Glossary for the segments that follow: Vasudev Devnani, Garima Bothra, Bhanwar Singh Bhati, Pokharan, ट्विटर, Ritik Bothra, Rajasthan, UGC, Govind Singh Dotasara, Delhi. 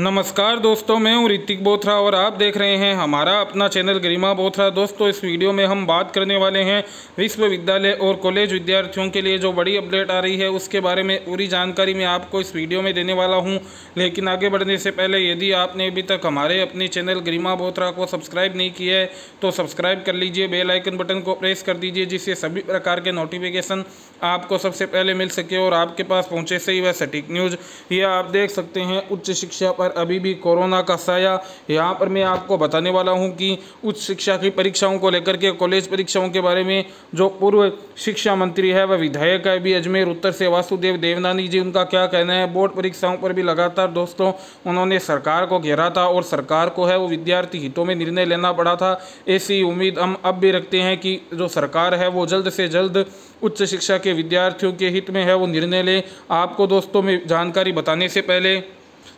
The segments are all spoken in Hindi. नमस्कार दोस्तों, मैं हूं ऋतिक बोथरा और आप देख रहे हैं हमारा अपना चैनल गरिमा बोथरा। दोस्तों, इस वीडियो में हम बात करने वाले हैं विश्वविद्यालय और कॉलेज विद्यार्थियों के लिए जो बड़ी अपडेट आ रही है उसके बारे में पूरी जानकारी मैं आपको इस वीडियो में देने वाला हूं। लेकिन आगे बढ़ने से पहले यदि आपने अभी तक हमारे अपने चैनल गरिमा बोथरा को सब्सक्राइब नहीं किया है तो सब्सक्राइब कर लीजिए, बेल आइकन बटन को प्रेस कर दीजिए जिससे सभी प्रकार के नोटिफिकेशन आपको सबसे पहले मिल सके और आपके पास पहुँचे सही वह सटीक न्यूज़। ये आप देख सकते हैं उच्च शिक्षा अभी भी कोरोना का साया। यहाँ पर मैं आपको बताने वाला हूँ कि उच्च शिक्षा की परीक्षाओं को लेकर के कॉलेज परीक्षाओं के बारे में जो पूर्व शिक्षा मंत्री है वह विधायक है भी अजमेर उत्तर से वासुदेव देवनानी जी, उनका क्या कहना है। बोर्ड परीक्षाओं पर भी लगातार दोस्तों उन्होंने सरकार को घेरा था और सरकार को है वो विद्यार्थी हितों में निर्णय लेना पड़ा था। ऐसी उम्मीद हम अब भी रखते हैं कि जो सरकार है वो जल्द से जल्द उच्च शिक्षा के विद्यार्थियों के हित में है वो निर्णय ले। आपको दोस्तों में जानकारी बताने से पहले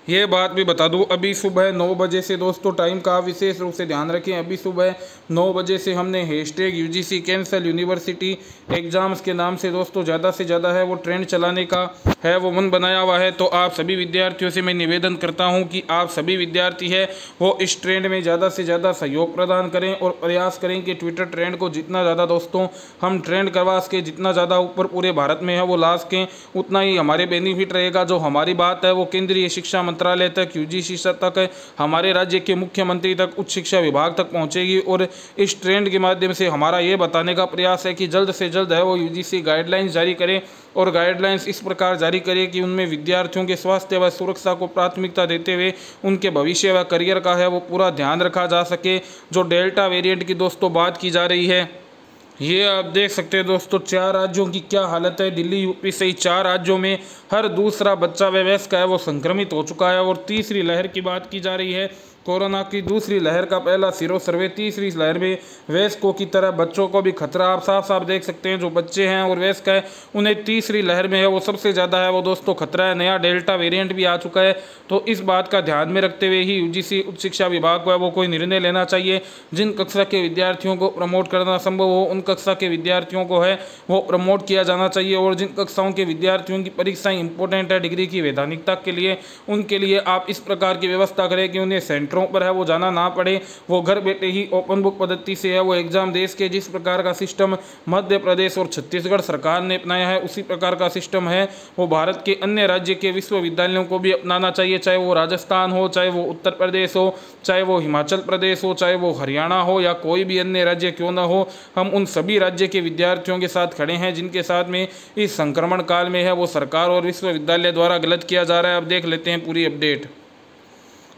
ये बात भी बता दूं, अभी सुबह 9 बजे से दोस्तों टाइम का विशेष रूप से ध्यान रखें। अभी सुबह 9 बजे से हमने hashtag UGC cancel university exams के नाम से दोस्तों ज़्यादा से ज़्यादा है वो ट्रेंड चलाने का है वो मन बनाया हुआ है। तो आप सभी विद्यार्थियों से मैं निवेदन करता हूँ कि आप सभी विद्यार्थी है वो इस ट्रेंड में ज़्यादा से ज़्यादा सहयोग प्रदान करें और प्रयास करें कि ट्विटर ट्रेंड को जितना ज़्यादा दोस्तों हम ट्रेंड करवा सकें, जितना ज़्यादा ऊपर पूरे भारत में है वो ला सकें, उतना ही हमारे बेनिफिट रहेगा। जो हमारी बात है वो केंद्रीय शिक्षा मंत्रालय तक, यूजीसी तक, हमारे राज्य के मुख्यमंत्री तक, उच्च शिक्षा विभाग तक पहुंचेगी। और इस ट्रेंड के माध्यम से हमारा ये बताने का प्रयास है कि जल्द से जल्द है वो यूजीसी गाइडलाइंस जारी करें और गाइडलाइंस इस प्रकार जारी करें कि उनमें विद्यार्थियों के स्वास्थ्य व सुरक्षा को प्राथमिकता देते हुए उनके भविष्य व करियर का है वो पूरा ध्यान रखा जा सके। जो डेल्टा वेरिएंट की दोस्तों बात की जा रही है, ये आप देख सकते हैं दोस्तों 4 राज्यों की क्या हालत है। दिल्ली, यूपी सहित 4 राज्यों में हर दूसरा बच्चा वयस्क है वो संक्रमित हो चुका है। और तीसरी लहर की बात की जा रही है, कोरोना की दूसरी लहर का पहला सीरो सर्वे, तीसरी लहर में वयस्कों की तरह बच्चों को भी खतरा। आप साफ साफ देख सकते हैं जो बच्चे हैं और वयस्क है उन्हें तीसरी लहर में है वो सबसे ज़्यादा है वो दोस्तों खतरा है। नया डेल्टा वेरिएंट भी आ चुका है, तो इस बात का ध्यान में रखते हुए ही यूजीसी उच्च शिक्षा विभाग को है वो कोई निर्णय लेना चाहिए। जिन कक्षा के विद्यार्थियों को प्रमोट करना संभव हो उन कक्षा के विद्यार्थियों को है वो प्रमोट किया जाना चाहिए और जिन कक्षाओं के विद्यार्थियों की परीक्षाएँ इंपॉर्टेंट है डिग्री की वैधानिकता के लिए, उनके लिए आप इस प्रकार की व्यवस्था करें कि उन्हें सेंटरों पर है वो जाना ना पड़े, वो घर बैठे ही ओपन बुक पद्धति से है वो एग्जाम दे सके। जिस प्रकार का सिस्टम मध्य प्रदेश और छत्तीसगढ़ सरकार ने अपनाया है उसी प्रकार का सिस्टम है वो भारत के अन्य राज्य के विश्वविद्यालयों को भी अपनाना चाहिए, चाहे वो राजस्थान हो, चाहे वो उत्तर प्रदेश हो, चाहे वो हिमाचल प्रदेश हो, चाहे वो हरियाणा हो या कोई भी अन्य राज्य क्यों ना हो। हम उन सभी राज्य के विद्यार्थियों के साथ खड़े हैं जिनके साथ में इस संक्रमण काल में है वो सरकार और विश्वविद्यालय द्वारा गलत किया जा रहा है। अब देख लेते हैं पूरी अपडेट।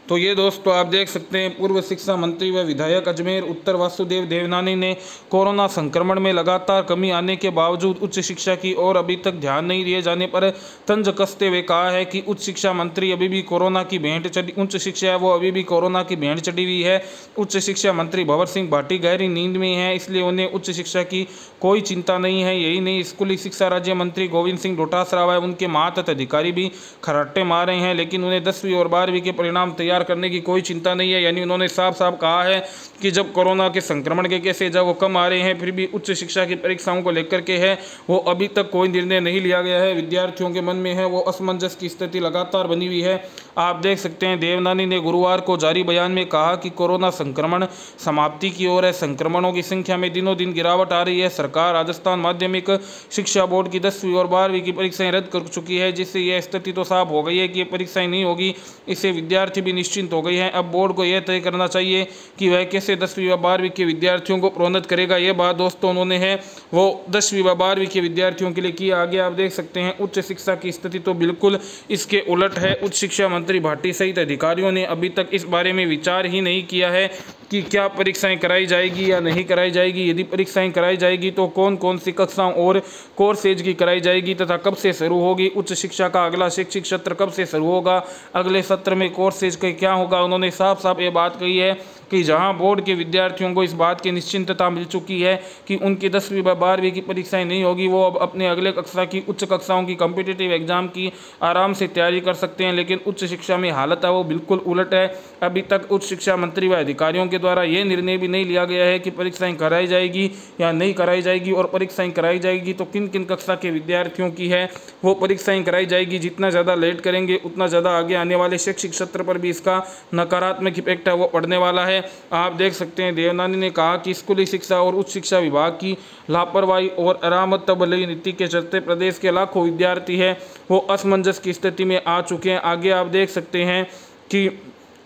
तो ये दोस्तों आप देख सकते हैं पूर्व शिक्षा मंत्री व विधायक अजमेर उत्तर वासुदेव देवनानी ने कोरोना संक्रमण में लगातार कमी आने के बावजूद उच्च शिक्षा की ओर अभी तक ध्यान नहीं दिए जाने पर तंज कसते हुए कहा है कि उच्च शिक्षा मंत्री अभी भी कोरोना की भेंट चढ़ी, उच्च शिक्षा है वो अभी भी कोरोना की भेंट चढ़ी हुई है। उच्च शिक्षा मंत्री भंवर सिंह भाटी गहरी नींद में है, इसलिए उन्हें उच्च शिक्षा की कोई चिंता नहीं है। यही नहीं, स्कूली शिक्षा राज्य मंत्री गोविंद सिंह डोटासरा व उनके मातहत अधिकारी भी खर्राटे मार रहे हैं, लेकिन उन्हें 10वीं और 12वीं के परिणाम करने की कोई चिंता नहीं है। यानी उन्होंने साफ साफ कहा है कि जब कोरोना के संक्रमण के केसेस जब वो कम आ रहे हैं फिर भी उच्च शिक्षा की परीक्षाओं को लेकर के है वो अभी तक कोई निर्णय नहीं लिया गया है। विद्यार्थियों के मन में है वो असमंजस की स्थिति लगातार बनी हुई है। आप देख सकते हैं देवनानी ने गुरुवार को जारी बयान में कहा कि कोरोना संक्रमण समाप्ति की ओर है, संक्रमणों की संख्या में दिनों दिन गिरावट आ रही है। सरकार राजस्थान माध्यमिक शिक्षा बोर्ड की 10वीं और 12वीं की परीक्षाएं रद्द कर चुकी है, जिससे यह स्थिति तो साफ हो गई है कि ये परीक्षाएं नहीं होगी, इससे विद्यार्थी भी निश्चिंत हो गई है। अब बोर्ड को यह तय करना चाहिए कि वह कैसे 10वीं व 12वीं के विद्यार्थियों को प्रोन्नत करेगा। यह बात दोस्तों उन्होंने है वो 10वीं व 12वीं के विद्यार्थियों के लिए की। आगे आप देख सकते हैं उच्च शिक्षा की स्थिति तो बिल्कुल इसके उलट है। उच्च शिक्षा मंत्री भाटी सहित अधिकारियों ने अभी तक इस बारे में विचार ही नहीं किया है कि क्या परीक्षाएं कराई जाएगी या नहीं कराई जाएगी, यदि परीक्षाएं कराई जाएगी तो कौन कौन सी कक्षाओं और कोर्सेज की कराई जाएगी तथा कब से शुरू होगी। उच्च शिक्षा का अगला शैक्षिक सत्र कब से शुरू होगा, अगले सत्र में कोर्सेज का क्या होगा। उन्होंने साफ साफ ये बात कही है कि जहां बोर्ड के विद्यार्थियों को इस बात की निश्चिंतता मिल चुकी है कि उनकी 10वीं व 12वीं की परीक्षाएं नहीं होगी, वो अब अपने अगले कक्षा की उच्च कक्षाओं की कॉम्पिटिटिव एग्जाम की आराम से तैयारी कर सकते हैं। लेकिन उच्च शिक्षा में हालत है वो बिल्कुल उलट है। अभी तक उच्च शिक्षा मंत्री व अधिकारियों के द्वारा ये निर्णय भी नहीं लिया गया है कि परीक्षाएं कराई जाएगी या नहीं कराई जाएगी, और परीक्षाएं कराई जाएगी तो किन किन कक्षा के विद्यार्थियों की है वो परीक्षाएं कराई जाएगी। जितना ज़्यादा लेट करेंगे उतना ज़्यादा आगे आने वाले शैक्षिक सत्र पर भी इसका नकारात्मक इफेक्ट है वो पड़ने वाला है। आप देख सकते हैं, देवनानी ने कहा कि स्कूली शिक्षा और उच्च शिक्षा विभाग की लापरवाही और अरामत तबली नीति के चलते प्रदेश के लाखों विद्यार्थी हैं वो असमंजस की स्थिति में आ चुके हैं। आगे आप देख सकते हैं कि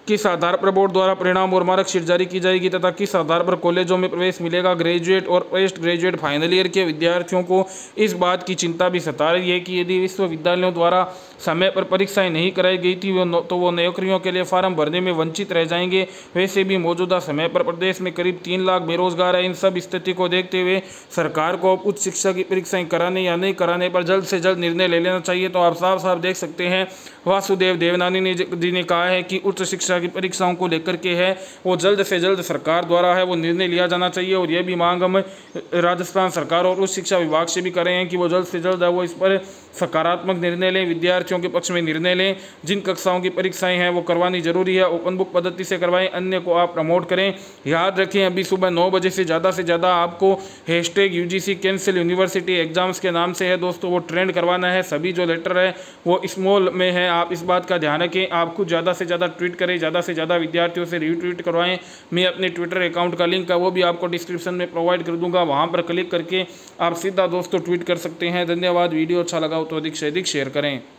किस आधार पर बोर्ड द्वारा परिणाम और मार्कशीट जारी की जाएगी तथा किस आधार पर कॉलेजों में प्रवेश मिलेगा। ग्रेजुएट और पोस्ट ग्रेजुएट फाइनल ईयर के विद्यार्थियों को इस बात की चिंता भी सता रही है कि यदि विश्वविद्यालयों द्वारा समय पर परीक्षाएं नहीं कराई गई थी तो वो नौकरियों के लिए फार्म भरने में वंचित रह जाएंगे। वैसे भी मौजूदा समय पर प्रदेश में करीब 3 लाख बेरोजगार है। इन सब स्थिति को देखते हुए सरकार को अब उच्च शिक्षा की परीक्षाएं कराने या नहीं कराने पर जल्द से जल्द निर्णय ले लेना चाहिए। तो आप साफ साफ देख सकते हैं, वासुदेव देवनानी जी ने कहा है कि उच्च शिक्षा की परीक्षाओं को लेकर के है वो जल्द से जल्द सरकार द्वारा है वो निर्णय लिया जाना चाहिए, और यह भी मांग हम राजस्थान सरकार और उच्च शिक्षा विभाग से भी कर रहे हैं कि वो जल्द से जल्द है वो इस पर सकारात्मक निर्णय लें, विद्यार्थियों के पक्ष में निर्णय लें। जिन कक्षाओं की परीक्षाएं हैं वो करवानी जरूरी है, ओपन बुक पद्धति से करवाएं, अन्य को आप प्रमोट करें। याद रखें, अभी सुबह 9 बजे से ज़्यादा आपको #UGC कैंसिल यूनिवर्सिटी एग्जाम्स के नाम से है दोस्तों वो ट्रेंड करवाना है। सभी जो लेटर है वो स्मॉल में है, आप इस बात का ध्यान रखें। आपको ज़्यादा से ज़्यादा ट्वीट करें, ज़्यादा से ज़्यादा विद्यार्थियों से रीट्वीट करवाएं। मैं अपने ट्विटर अकाउंट का लिंक है वो भी आपको डिस्क्रिप्शन में प्रोवाइड कर दूंगा, वहां पर क्लिक करके आप सीधा दोस्तों ट्वीट कर सकते हैं। धन्यवाद। वीडियो अच्छा लगा तो अधिक से अधिक शेयर करें।